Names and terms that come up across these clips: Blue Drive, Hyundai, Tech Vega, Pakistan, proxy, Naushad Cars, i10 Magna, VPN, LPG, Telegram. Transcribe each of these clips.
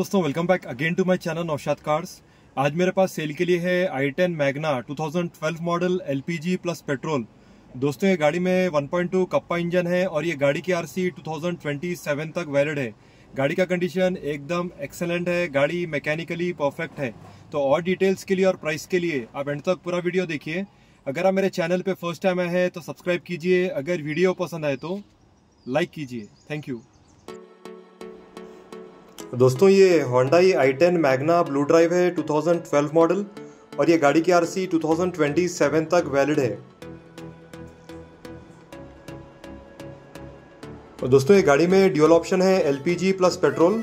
दोस्तों welcome back again to my channel Naushad cars. आज मेरे पास सेल के लिए है i10 Magna 2012 model LPG plus petrol. दोस्तों ये गाड़ी में 1.2 कप्पा इंजन है और ये गाड़ी की आरसी 2027 तक वैलिड है। गाड़ी का कंडीशन एकदम एक्सेलेंट है, गाड़ी मैकेनिकली परफेक्ट है। तो और डिटेल्स के लिए और प्राइस के लिए आप एंड तक पूरा वीडियो देखिए। अगर आप मेरे चैनल पर फर्स्ट टाइम आए हैं तो सब्सक्राइब कीजिए, अगर वीडियो पसंद आए तो लाइक कीजिए, थैंक यू। दोस्तों ये Hyundai i10 Magna blue drive है 2012 मॉडल और ये गाड़ी की आरसी 2027 तक वैलिड है। और दोस्तों ये गाड़ी में ड्यूल ऑप्शन है LPG प्लस पेट्रोल।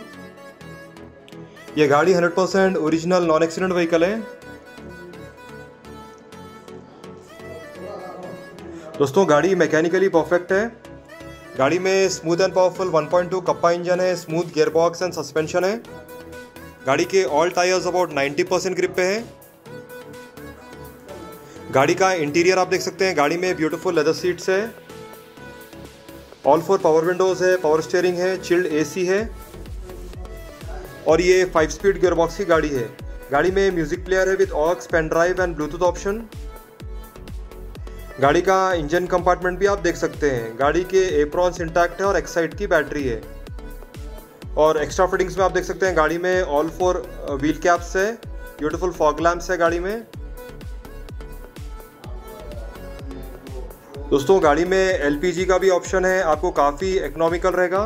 ये गाड़ी 100% ओरिजिनल नॉन एक्सीडेंट व्हीकल है। दोस्तों गाड़ी मैकेनिकली परफेक्ट है। गाड़ी में smooth and powerful 1.2 Kappa engine है, स्मूथ गियरबॉक्स एंड सस्पेंशन है। गाड़ी के ऑल टायर्स अबाउट 90% ग्रिप पे है। गाड़ी का इंटीरियर आप देख सकते हैं, गाड़ी में ब्यूटीफुल लेदर सीट्स है, ऑल फोर पावर विंडोज है, पावर स्टीयरिंग है, चिल्ड एसी है और ये 5-स्पीड गियरबॉक्स की गाड़ी है। गाड़ी में म्यूजिक प्लेयर है with aux, pen drive and Bluetooth option. गाड़ी का इंजन कंपार्टमेंट भी आप देख सकते हैं, गाड़ी के एप्रॉन्स इंटैक्ट है और एक्साइट की बैटरी है। और एक्स्ट्रा फिटिंग्स में आप देख सकते हैं, गाड़ी में ऑल फोर व्हील कैप्स है, ब्यूटीफुल फॉग लैम्प्स है गाड़ी में। दोस्तों गाड़ी में एलपीजी का भी ऑप्शन है, आपको काफ़ी इकोनॉमिकल रहेगा।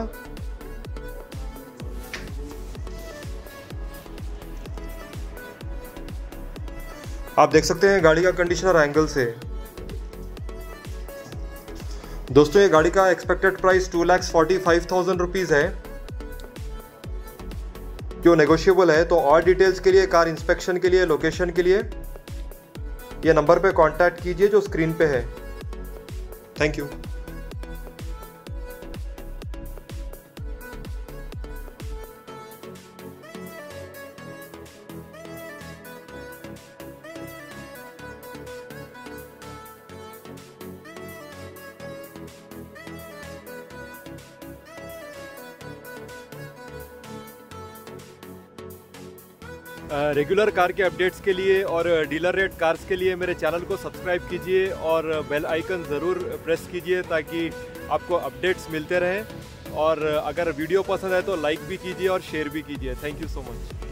आप देख सकते हैं गाड़ी का कंडीशनर एंगल से। दोस्तों ये गाड़ी का एक्सपेक्टेड प्राइस 2,45,000 रुपीज़ है, जो नेगोशिएबल है। तो और डिटेल्स के लिए, कार इंस्पेक्शन के लिए, लोकेशन के लिए ये नंबर पे कांटेक्ट कीजिए जो स्क्रीन पे है। Thank you. रेगुलर कार के अपडेट्स के लिए और डीलर रेट कार्स के लिए मेरे चैनल को सब्सक्राइब कीजिए और बेल आइकन ज़रूर प्रेस कीजिए ताकि आपको अपडेट्स मिलते रहें। और अगर वीडियो पसंद है तो लाइक भी कीजिए और शेयर भी कीजिए। Thank you so much.